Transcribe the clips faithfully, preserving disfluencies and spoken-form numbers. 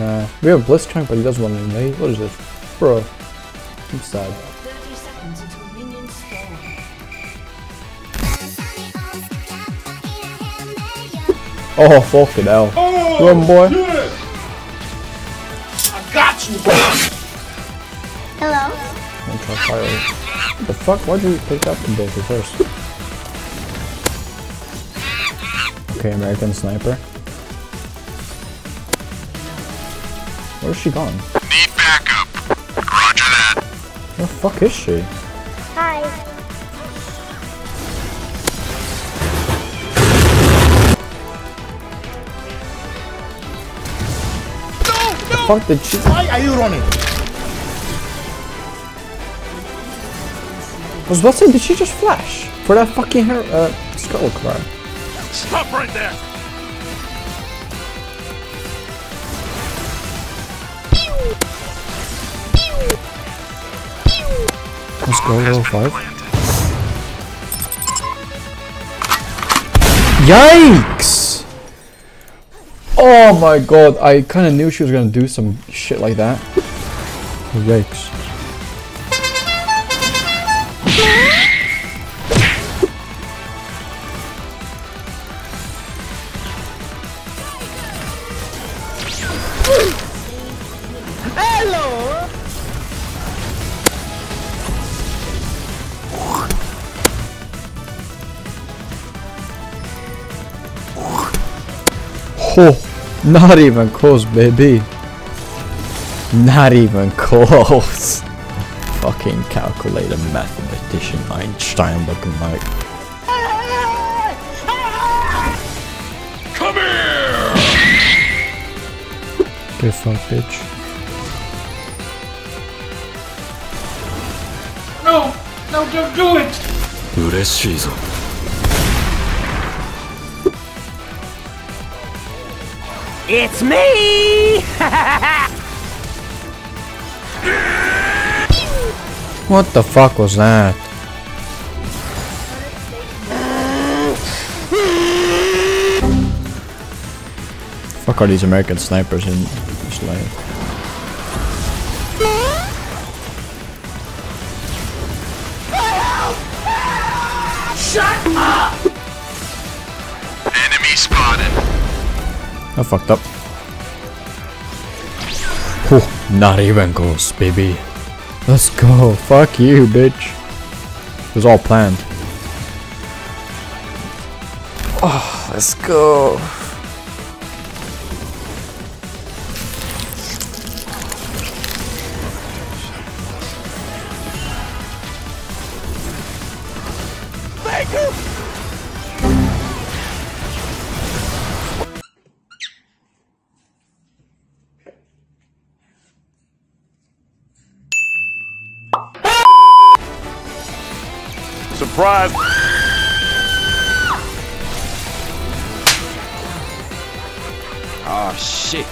Nah. We have Blitzcrank, but he doesn't want to invade. What is this? Bro. I'm sad. Oh, fuck it out. Oh, run, boy. Shit. I got you, bro. Hello? I'm trying to fire it. What the fuck? Why'd you pick up the builder first? Okay, American Sniper. Where's she gone? Need backup. Roger that. Where the fuck is she? Hi. No, no. Fuck the shit. Why are you running? I was about to say, did she just flash? For that fucking her uh skull cry. Stop right there! Let's go, level five. Yikes! Oh my god, I kind of knew she was gonna do some shit like that. Yikes. Hello! Oh, not even close, baby. Not even close. Fucking calculator, mathematician, Einstein looking like. Come here! Get fucked, bitch. No! No, don't do it! Ureshii zo. It's me! What the fuck was that? Fuck are these American snipers in this life? Shut up! Enemy spotted! I fucked up. Whew, not even close, baby. Let's go. Fuck you, bitch. It was all planned. Oh, let's go. Thank you. Surprise! Oh shit!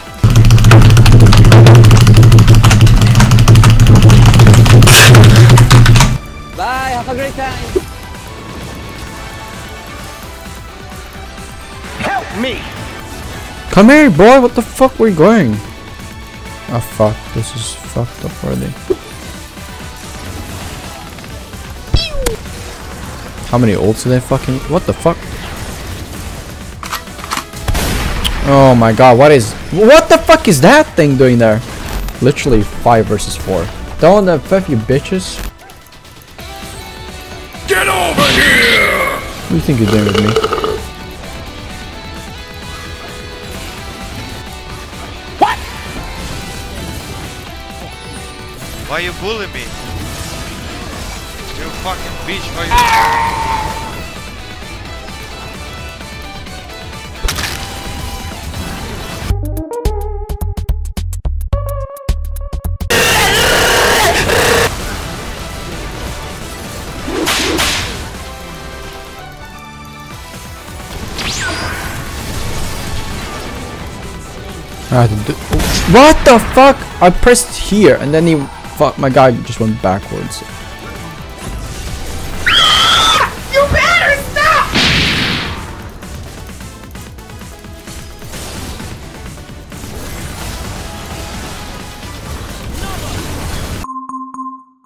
Bye, have a great time! Help me! Come here, boy, what the fuck were you going? Ah, oh, fuck, this is fucked up already. How many ults do they fucking... What the fuck? Oh my god, what is... What the fuck is that thing doing there? Literally five versus four. Don't the F F you bitches. Get over here! What do you think you're doing with me? What? Why are you bullying me? You fucking bitch, why you... I had to do... What the fuck? I pressed here and then he... Fuck, my guy just went backwards.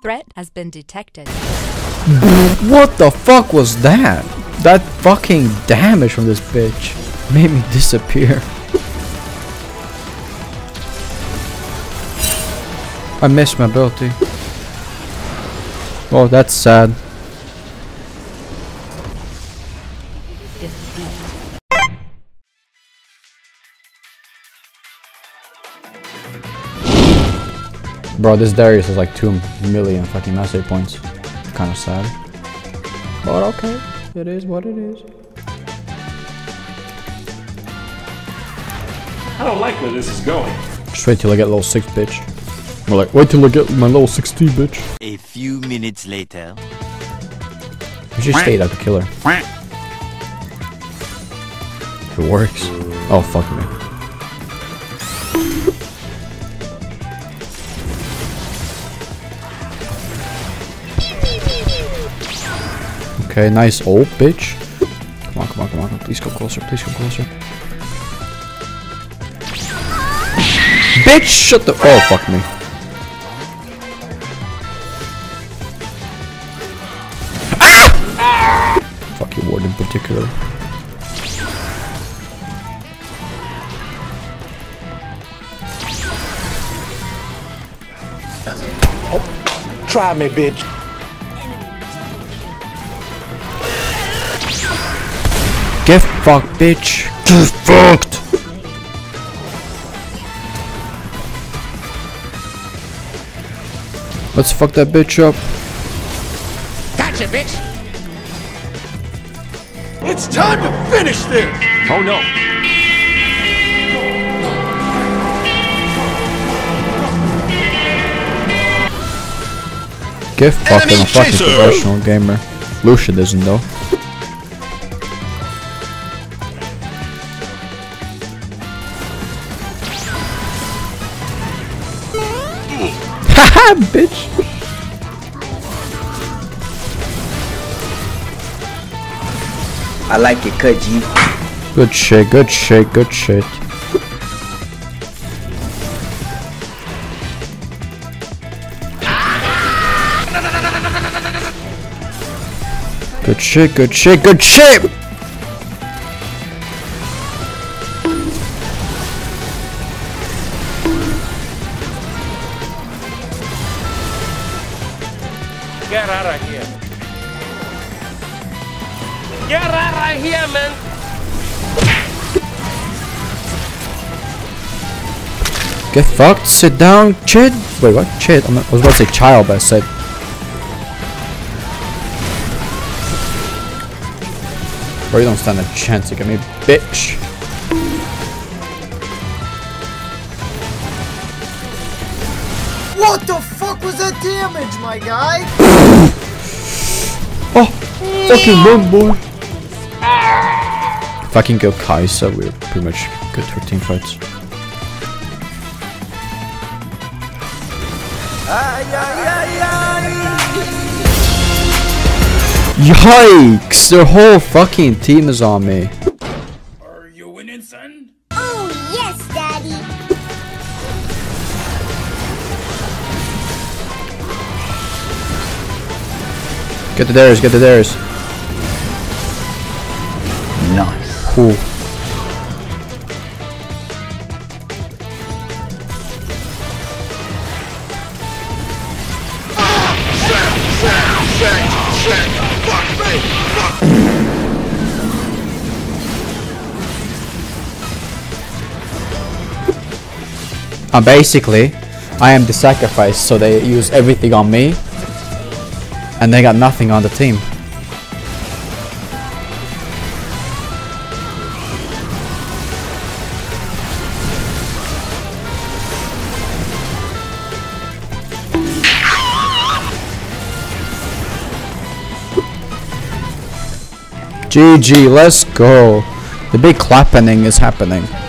Threat has been detected. What the fuck was that? That fucking damage from this bitch made me disappear. I missed my ability. Oh, that's sad. Bro, this Darius is like two million fucking mastery points. Kinda sad. But okay, it is what it is. I don't like where this is going. Just wait till I get level six, bitch. We're like, wait till I get my level sixty, bitch. A few minutes later. You should stay like a killer. If it works. Oh, fuck me. Okay, nice ult, bitch. Come on, come on, come on. Please come closer, please come closer. Bitch, shut the- Oh, fuck me. Ah! Fuck your ward in particular. Oh. Try me, bitch. Get fucked, bitch. Get fucked. Let's fuck that bitch up. Gotcha, bitch. It's time to finish this. Oh no. Get fucked. I'm a fucking professional gamer. Lucian isn't though. Bitch. I like it, cut G. Good shit, good shit, good shit. Good shit, good shit, good shit. Get out of here. Get out of here, man. Get fucked, sit down, chid. Wait, what? Chid? I'm not, I was about to say child, but I said. Bro, you don't stand a chance to get me, bitch. What the fuck was that damage, my guy? Oh, fucking run, boy. If I can go Kai'sa, we're pretty much good for team fights. Yikes! Their whole fucking team is on me. Are you winning, son? Oh yes, daddy. Get the Darius, get the Darius. Nice. Cool. Uh, basically, I am the sacrifice, so they use everything on me. And they got nothing on the team. G G, let's go. The big clapping is happening.